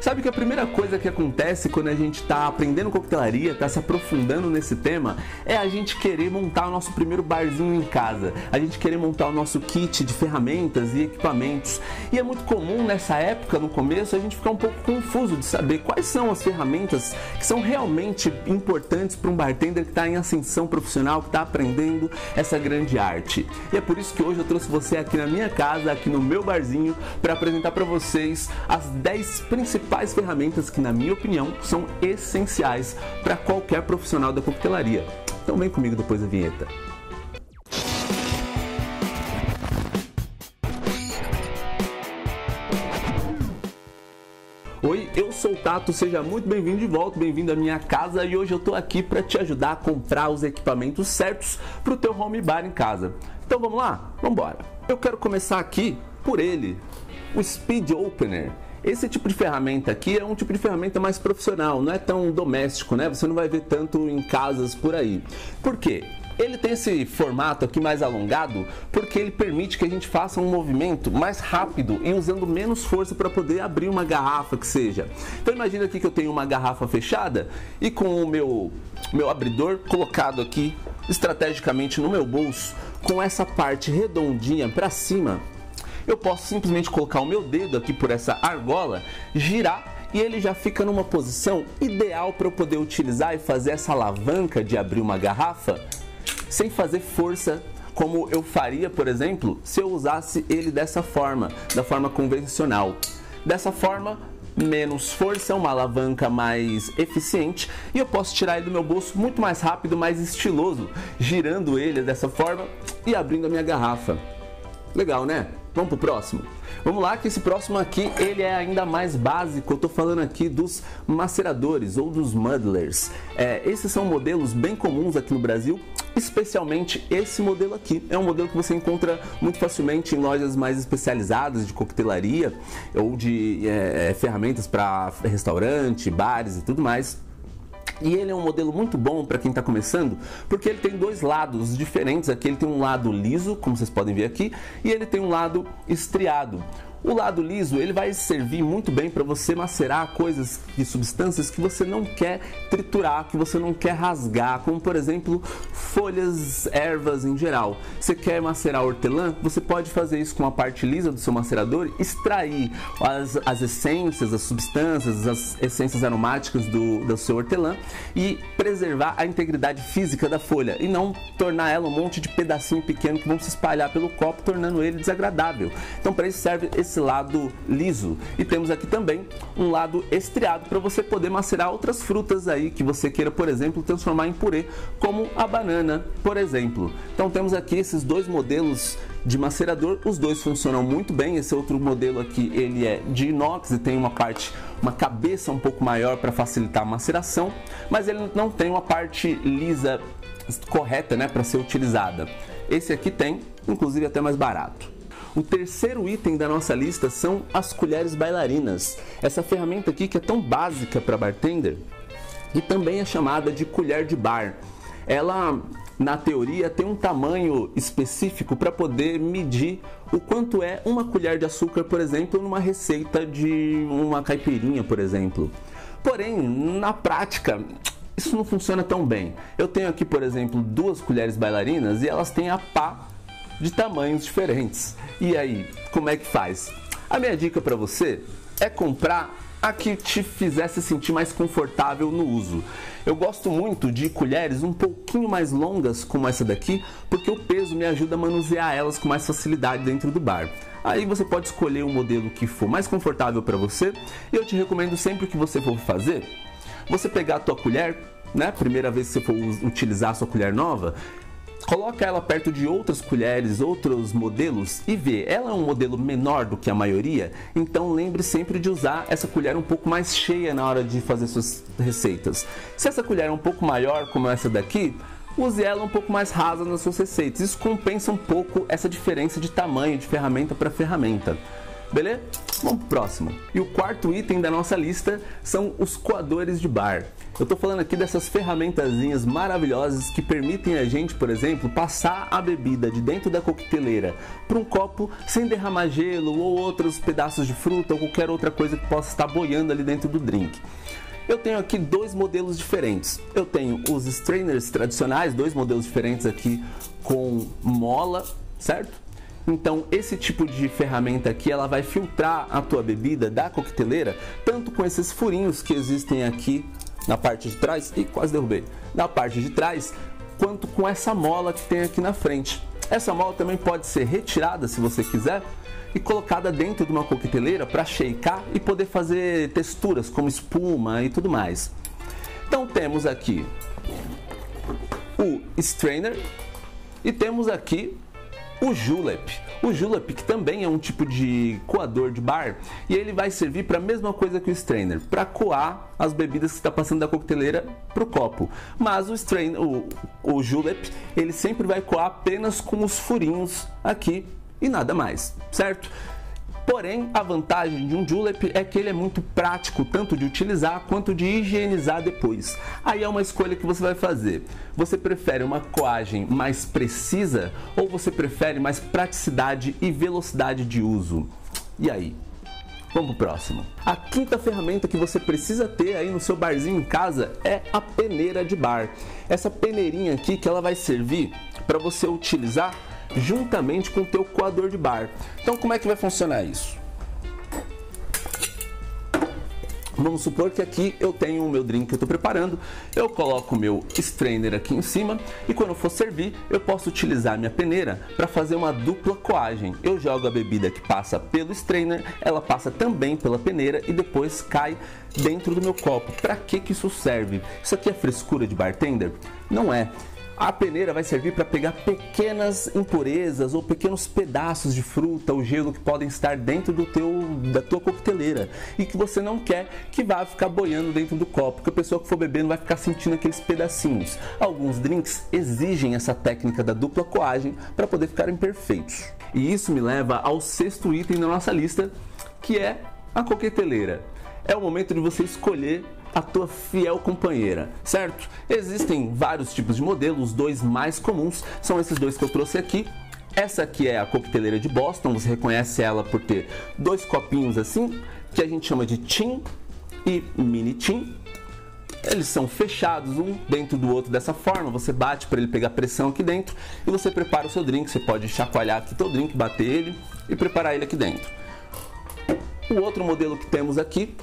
Sabe que a primeira coisa que acontece quando a gente está aprendendo coquetelaria, está se aprofundando nesse tema, é a gente querer montar o nosso primeiro barzinho em casa, a gente querer montar o nosso kit de ferramentas e equipamentos. E é muito comum nessa época, no começo, a gente ficar um pouco confuso de saber quais são as ferramentas que são realmente importantes para um bartender que está em ascensão profissional, que está aprendendo essa grande arte. E é por isso que hoje eu trouxe você aqui na minha casa, aqui no meu barzinho, para apresentar para vocês as 10 principais ferramentas que, na minha opinião, são essenciais para qualquer profissional da coquetelaria. Então vem comigo depois da vinheta. Oi, eu sou o Tato, seja muito bem-vindo de volta, bem-vindo à minha casa, e hoje eu tô aqui para te ajudar a comprar os equipamentos certos para o teu home bar em casa. Então vamos lá? Vamos embora! Eu quero começar aqui por ele, o Speed Opener. Esse tipo de ferramenta aqui é um tipo de ferramenta mais profissional, não é tão doméstico, né? Você não vai ver tanto em casas por aí. Por quê? Ele tem esse formato aqui mais alongado porque ele permite que a gente faça um movimento mais rápido e usando menos força para poder abrir uma garrafa que seja. Então imagina aqui que eu tenho uma garrafa fechada e com o meu abridor colocado aqui estrategicamente no meu bolso, com essa parte redondinha para cima, eu posso simplesmente colocar o meu dedo aqui por essa argola, girar, e ele já fica numa posição ideal para eu poder utilizar e fazer essa alavanca de abrir uma garrafa sem fazer força, como eu faria, por exemplo, se eu usasse ele dessa forma, da forma convencional. Dessa forma, menos força, uma alavanca mais eficiente, e eu posso tirar ele do meu bolso muito mais rápido, mais estiloso, girando ele dessa forma e abrindo a minha garrafa. Legal, né? Vamos pro próximo? Vamos lá, que esse próximo aqui, ele é ainda mais básico. Eu tô falando aqui dos maceradores ou dos muddlers. Esses são modelos bem comuns aqui no Brasil, especialmente esse modelo aqui. É um modelo que você encontra muito facilmente em lojas mais especializadas de coquetelaria ou de ferramentas para restaurante, bares e tudo mais. E ele é um modelo muito bom para quem está começando, porque ele tem dois lados diferentes. Aqui ele tem um lado liso, como vocês podem ver aqui, e ele tem um lado estriado. O lado liso, ele vai servir muito bem para você macerar coisas e substâncias que você não quer triturar, que você não quer rasgar, como por exemplo, folhas, ervas em geral. Você quer macerar hortelã? Você pode fazer isso com a parte lisa do seu macerador, extrair as essências, as substâncias, as essências aromáticas do seu hortelã e preservar a integridade física da folha e não tornar ela um monte de pedacinho pequeno que vão se espalhar pelo copo, tornando ele desagradável. Então para isso serve esse lado liso. E temos aqui também um lado estriado para você poder macerar outras frutas aí que você queira, por exemplo, transformar em purê, como a banana, por exemplo. Então temos aqui esses dois modelos de macerador, os dois funcionam muito bem. Esse outro modelo aqui, ele é de inox e tem uma cabeça um pouco maior para facilitar a maceração, mas ele não tem uma parte lisa correta, né, para ser utilizada. Esse aqui tem, inclusive até mais barato. O terceiro item da nossa lista são as colheres bailarinas. Essa ferramenta aqui que é tão básica para bartender e também é chamada de colher de bar. Ela, na teoria, tem um tamanho específico para poder medir o quanto é uma colher de açúcar, por exemplo, numa receita de uma caipirinha, por exemplo. Porém, na prática, isso não funciona tão bem. Eu tenho aqui, por exemplo, duas colheres bailarinas e elas têm a pá de tamanhos diferentes. E aí, como é que faz? A minha dica para você é comprar a que te fizesse sentir mais confortável no uso. Eu gosto muito de colheres um pouquinho mais longas como essa daqui, porque o peso me ajuda a manusear elas com mais facilidade dentro do bar. Aí você pode escolher o modelo que for mais confortável para você, e eu te recomendo sempre que você for fazer, você pegar a tua colher, né, primeira vez que você for utilizar a sua colher nova, coloca ela perto de outras colheres, outros modelos e vê, ela é um modelo menor do que a maioria, então lembre sempre de usar essa colher um pouco mais cheia na hora de fazer suas receitas. Se essa colher é um pouco maior, como essa daqui, use ela um pouco mais rasa nas suas receitas. Isso compensa um pouco essa diferença de tamanho de ferramenta para ferramenta. Beleza? Vamos pro próximo. E o quarto item da nossa lista são os coadores de bar. Eu tô falando aqui dessas ferramentazinhas maravilhosas que permitem a gente, por exemplo, passar a bebida de dentro da coqueteleira para um copo sem derramar gelo ou outros pedaços de fruta ou qualquer outra coisa que possa estar boiando ali dentro do drink. Eu tenho aqui dois modelos diferentes. Eu tenho os strainers tradicionais, dois modelos diferentes aqui com mola, certo? Então esse tipo de ferramenta aqui, ela vai filtrar a tua bebida da coqueteleira, tanto com esses furinhos que existem aqui na parte de trás, e quase derrubei, na parte de trás, quanto com essa mola que tem aqui na frente. Essa mola também pode ser retirada se você quiser e colocada dentro de uma coqueteleira para shakear e poder fazer texturas como espuma e tudo mais. Então temos aqui o strainer e temos aqui o julep. O julep, que também é um tipo de coador de bar, e ele vai servir para a mesma coisa que o strainer, para coar as bebidas que está passando da coqueteleira para o copo. Mas o julep, ele sempre vai coar apenas com os furinhos aqui e nada mais, certo? Porém, a vantagem de um julep é que ele é muito prático, tanto de utilizar quanto de higienizar depois. Aí é uma escolha que você vai fazer. Você prefere uma coagem mais precisa ou você prefere mais praticidade e velocidade de uso? E aí? Vamos pro próximo. A quinta ferramenta que você precisa ter aí no seu barzinho em casa é a peneira de bar. Essa peneirinha aqui que ela vai servir para você utilizar juntamente com o teu coador de bar. Então como é que vai funcionar isso? Vamos supor que aqui eu tenho o meu drink que eu estou preparando, eu coloco o meu strainer aqui em cima e quando eu for servir eu posso utilizar a minha peneira para fazer uma dupla coagem. Eu jogo a bebida que passa pelo strainer, ela passa também pela peneira e depois cai dentro do meu copo. Para que isso serve? Isso aqui é frescura de bartender? Não é. A peneira vai servir para pegar pequenas impurezas ou pequenos pedaços de fruta ou gelo que podem estar dentro da tua coqueteleira e que você não quer que vá ficar boiando dentro do copo, que a pessoa que for bebendo vai ficar sentindo aqueles pedacinhos. Alguns drinks exigem essa técnica da dupla coagem para poder ficarem perfeitos. E isso me leva ao sexto item da nossa lista, que é a coqueteleira. É o momento de você escolher a tua fiel companheira, certo? Existem vários tipos de modelos, os dois mais comuns são esses dois que eu trouxe aqui. Essa aqui é a coqueteleira de Boston, você reconhece ela por ter dois copinhos assim, que a gente chama de tin e mini tin. Eles são fechados um dentro do outro dessa forma, você bate para ele pegar pressão aqui dentro e você prepara o seu drink, você pode chacoalhar aqui teu drink, bater ele e preparar ele aqui dentro. O outro modelo que temos aqui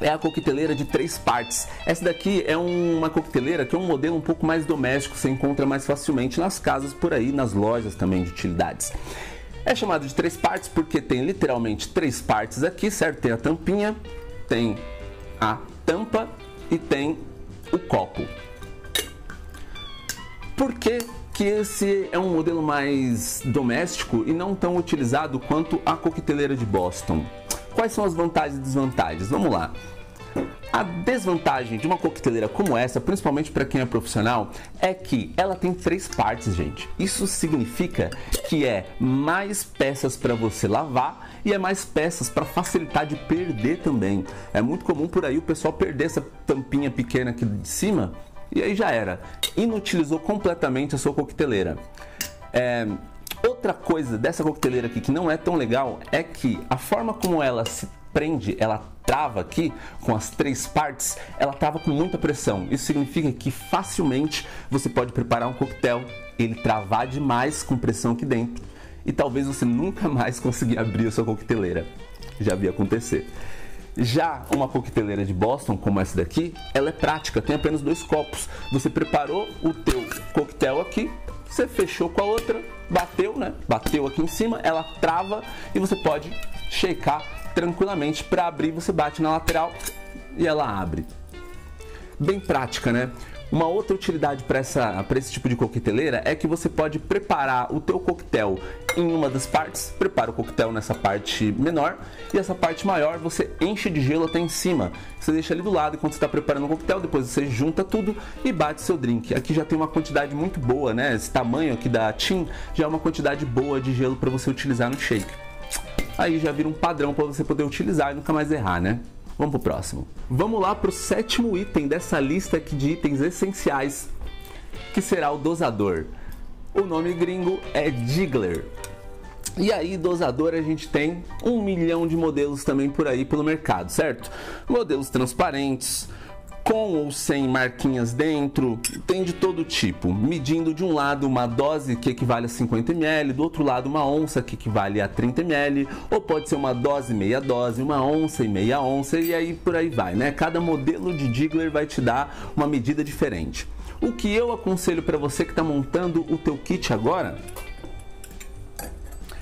é a coqueteleira de 3 partes. Essa daqui é uma coqueteleira que é um modelo um pouco mais doméstico, você encontra mais facilmente nas casas por aí, nas lojas também de utilidades. É chamado de 3 partes porque tem literalmente 3 partes aqui, certo? Tem a tampinha, tem a tampa e tem o copo. Por que esse é um modelo mais doméstico e não tão utilizado quanto a coqueteleira de Boston? Quais são as vantagens e desvantagens? Vamos lá. A desvantagem de uma coqueteleira como essa, principalmente para quem é profissional, é que ela tem 3 partes, gente. Isso significa que é mais peças para você lavar e é mais peças para facilitar de perder também. É muito comum por aí o pessoal perder essa tampinha pequena aqui de cima e aí já era. Inutilizou completamente a sua coqueteleira. Outra coisa dessa coqueteleira aqui que não é tão legal é que a forma como ela se prende, ela trava aqui com as 3 partes, ela trava com muita pressão. Isso significa que facilmente você pode preparar um coquetel, ele travar demais com pressão aqui dentro e talvez você nunca mais conseguir abrir a sua coqueteleira. Já vi acontecer. Já uma coqueteleira de Boston, como essa daqui, ela é prática, tem apenas 2 copos. Você preparou o teu coquetel aqui, você fechou com a outra, bateu, né? Bateu aqui em cima, ela trava e você pode shakear tranquilamente. Para abrir, você bate na lateral e ela abre. Bem prática, né? Uma outra utilidade para esse tipo de coqueteleira é que você pode preparar o teu coquetel em uma das partes, prepara o coquetel nessa parte menor e essa parte maior você enche de gelo até em cima. Você deixa ali do lado enquanto você está preparando o coquetel, depois você junta tudo e bate seu drink. Aqui já tem uma quantidade muito boa, né? Esse tamanho aqui da tin já é uma quantidade boa de gelo para você utilizar no shake. aí já vira um padrão para você poder utilizar e nunca mais errar, né? Vamos pro próximo. Vamos lá pro sétimo item dessa lista aqui de itens essenciais, que será o dosador. O nome gringo é Jiggler. E aí, dosador, a gente tem 1 milhão de modelos também por aí pelo mercado, certo? Modelos transparentes, com ou sem marquinhas dentro, tem de todo tipo, medindo de um lado uma dose que equivale a 50 ml, do outro lado uma onça que equivale a 30 ml, ou pode ser uma dose, meia dose, uma onça e meia onça, e aí por aí vai, né? Cada modelo de Jiggler vai te dar uma medida diferente. O que eu aconselho para você que está montando o teu kit agora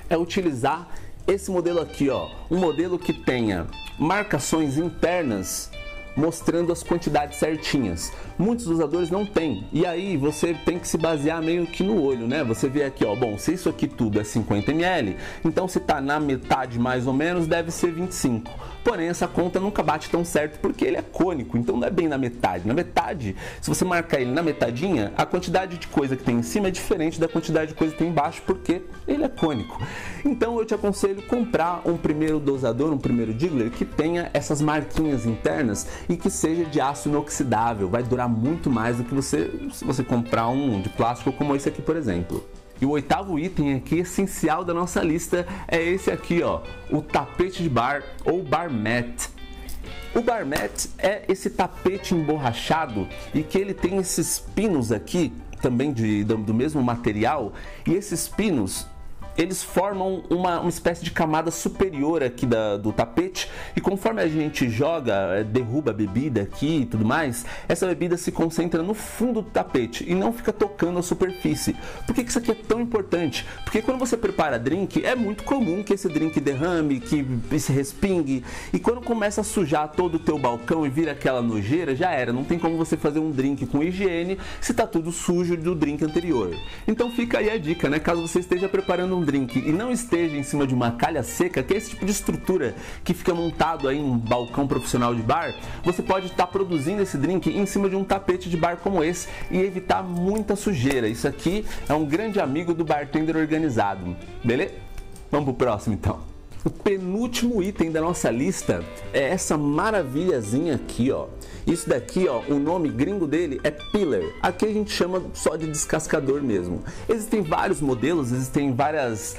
é utilizar esse modelo aqui, ó, um modelo que tenha marcações internas mostrando as quantidades certinhas. Muitos dosadores não tem, e aí você tem que se basear meio que no olho, né? Você vê aqui, ó, bom, se isso aqui tudo é 50 ml, então se tá na metade mais ou menos, deve ser 25. Porém, essa conta nunca bate tão certo, porque ele é cônico, então não é bem na metade. Na metade, se você marcar ele na metadinha, a quantidade de coisa que tem em cima é diferente da quantidade de coisa que tem embaixo, porque ele é cônico. Então eu te aconselho comprar um primeiro dosador, um primeiro Jiggler, que tenha essas marquinhas internas e que seja de aço inoxidável. Vai durar muito mais do que se você comprar um de plástico como esse aqui, por exemplo. E o oitavo item aqui essencial da nossa lista é esse aqui, ó, o tapete de bar ou bar mat. O bar mat é esse tapete emborrachado e que ele tem esses pinos aqui, também do mesmo material, e esses pinos eles formam uma espécie de camada superior aqui do tapete, e conforme a gente joga, derruba a bebida aqui e tudo mais, essa bebida se concentra no fundo do tapete e não fica tocando a superfície. Por que isso aqui é tão importante? Porque quando você prepara drink, é muito comum que esse drink derrame, que se respingue, e quando começa a sujar todo o teu balcão e vira aquela nojeira, já era, não tem como você fazer um drink com higiene se tá tudo sujo do drink anterior. Então fica aí a dica, né? Caso você esteja preparando um drink e não esteja em cima de uma calha seca, que é esse tipo de estrutura que fica montado aí em um balcão profissional de bar, você pode estar produzindo esse drink em cima de um tapete de bar como esse e evitar muita sujeira. Isso aqui é um grande amigo do bartender organizado, beleza? Vamos pro próximo então. O penúltimo item da nossa lista é essa maravilhazinha aqui, ó. Isso daqui, ó, o nome gringo dele é peeler. Aqui a gente chama só de descascador mesmo. Existem vários modelos, existem vários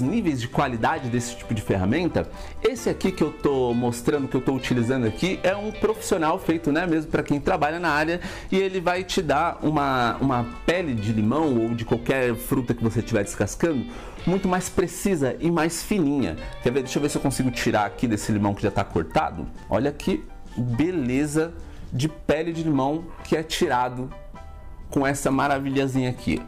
níveis de qualidade desse tipo de ferramenta. Esse aqui que eu tô mostrando, que eu tô utilizando aqui, é um profissional feito, né, mesmo para quem trabalha na área, e ele vai te dar uma pele de limão ou de qualquer fruta que você estiver descascando muito mais precisa e mais fininha. Quer ver? Deixa eu ver se eu consigo tirar aqui desse limão que já tá cortado. Olha aqui. Beleza de pele de limão que é tirado com essa maravilhazinha aqui.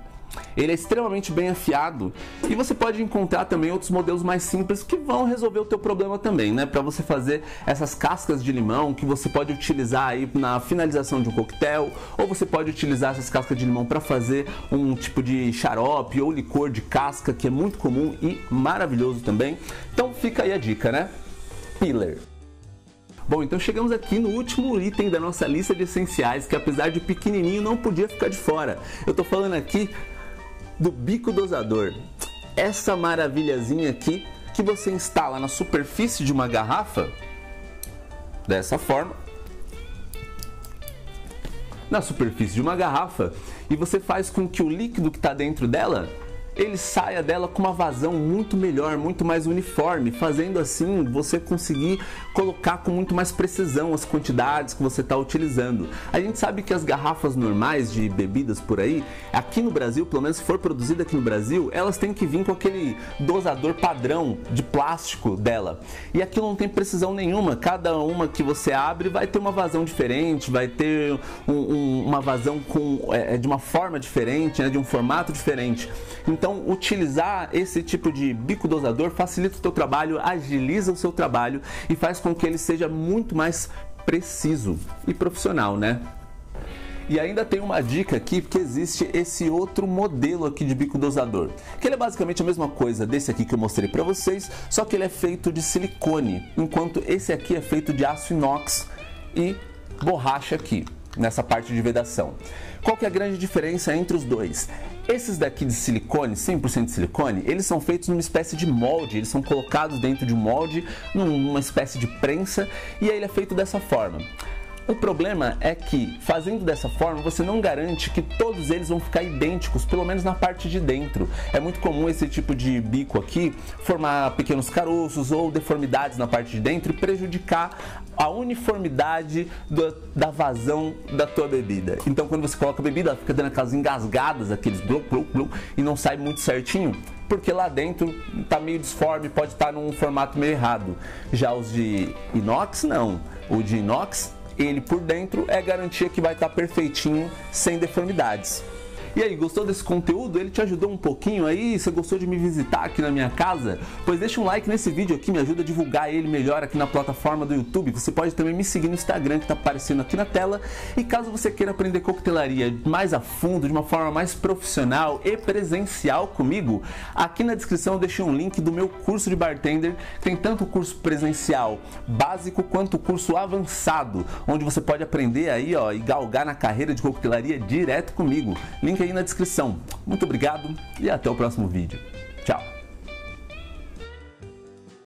Ele é extremamente bem afiado, e você pode encontrar também outros modelos mais simples que vão resolver o teu problema também, né? Para você fazer essas cascas de limão que você pode utilizar aí na finalização de um coquetel, ou você pode utilizar essas cascas de limão para fazer um tipo de xarope ou licor de casca, que é muito comum e maravilhoso também. Então fica aí a dica, né? Peeler. Bom, então chegamos aqui no último item da nossa lista de essenciais, que apesar de pequenininho não podia ficar de fora. Eu tô falando aqui do bico dosador. Essa maravilhazinha aqui que você instala na superfície de uma garrafa, dessa forma, na superfície de uma garrafa, e você faz com que o líquido que tá dentro dela ele saia dela com uma vazão muito melhor, muito mais uniforme, fazendo assim você conseguir colocar com muito mais precisão as quantidades que você está utilizando. A gente sabe que as garrafas normais de bebidas por aí, aqui no Brasil, pelo menos se for produzida aqui no Brasil, elas têm que vir com aquele dosador padrão de plástico dela. E aqui não tem precisão nenhuma, cada uma que você abre vai ter uma vazão diferente, vai ter uma vazão de uma forma diferente, né, de um formato diferente. Então, utilizar esse tipo de bico dosador facilita o teu trabalho, agiliza o seu trabalho e faz com que ele seja muito mais preciso e profissional, né? E ainda tem uma dica aqui, porque existe esse outro modelo aqui de bico dosador, que ele é basicamente a mesma coisa desse aqui que eu mostrei para vocês, só que ele é feito de silicone, enquanto esse aqui é feito de aço inox e borracha aqui, nessa parte de vedação. Qual que é a grande diferença entre os dois? Esses daqui de silicone, 100% de silicone, eles são feitos numa espécie de molde, eles são colocados dentro de um molde, numa espécie de prensa, e aí ele é feito dessa forma. O problema é que, fazendo dessa forma, você não garante que todos eles vão ficar idênticos, pelo menos na parte de dentro. É muito comum esse tipo de bico aqui formar pequenos caroços ou deformidades na parte de dentro e prejudicar a uniformidade da vazão da tua bebida. Então, quando você coloca a bebida, ela fica dando aquelas engasgadas, aqueles blum, blum, blum, e não sai muito certinho, porque lá dentro tá meio disforme, pode estar num formato meio errado. Já os de inox, não. O de inox, ele por dentro é garantia que vai estar perfeitinho, sem deformidades. E aí, gostou desse conteúdo? Ele te ajudou um pouquinho aí? Você gostou de me visitar aqui na minha casa? Pois deixa um like nesse vídeo aqui, me ajuda a divulgar ele melhor aqui na plataforma do YouTube. Você pode também me seguir no Instagram, que está aparecendo aqui na tela. E caso você queira aprender coquetelaria mais a fundo, de uma forma mais profissional e presencial comigo, aqui na descrição eu deixei um link do meu curso de bartender. Tem tanto o curso presencial básico quanto o curso avançado, onde você pode aprender aí, ó, e galgar na carreira de coquetelaria direto comigo. Link aí na descrição. Muito obrigado e até o próximo vídeo. Tchau!